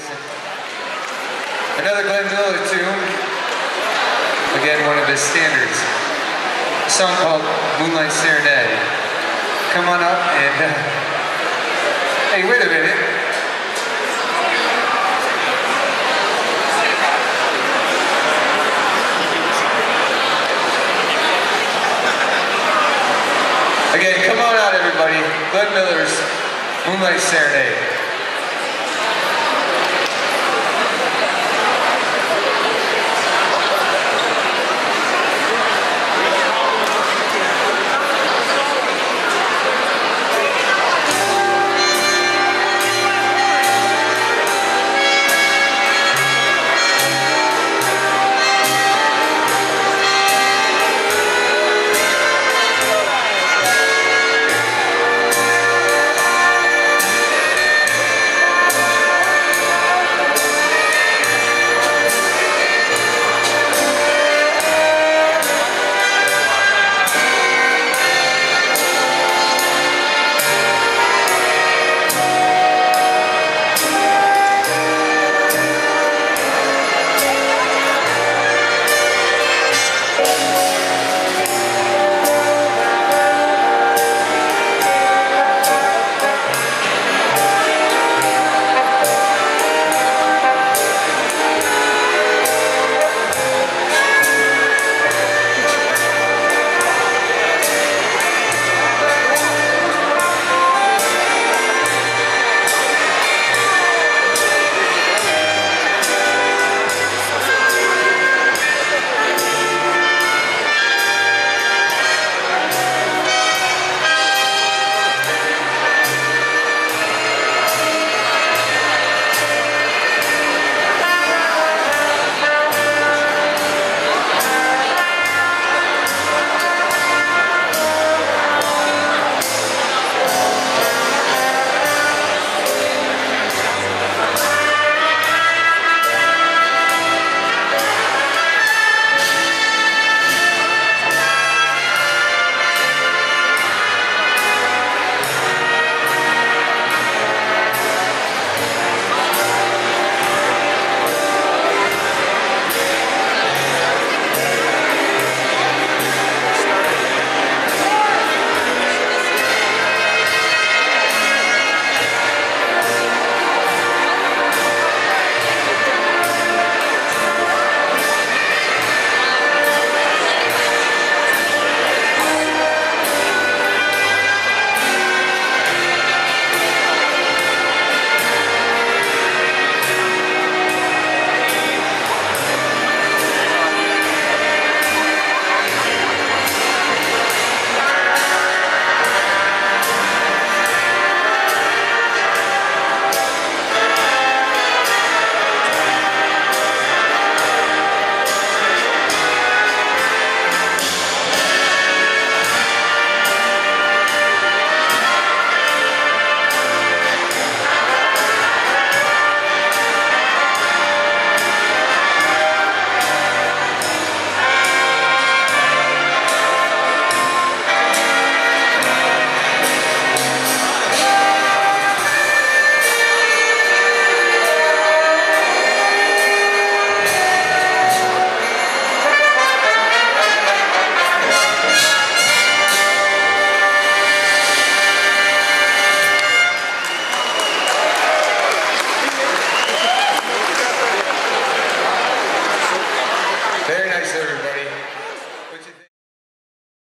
practice. Another Glenn Miller tune. Again, one of his standards. A song called Moonlight Serenade. Come on up and... hey, wait a minute. Again, come on out, everybody. Glenn Miller's Moonlight Serenade.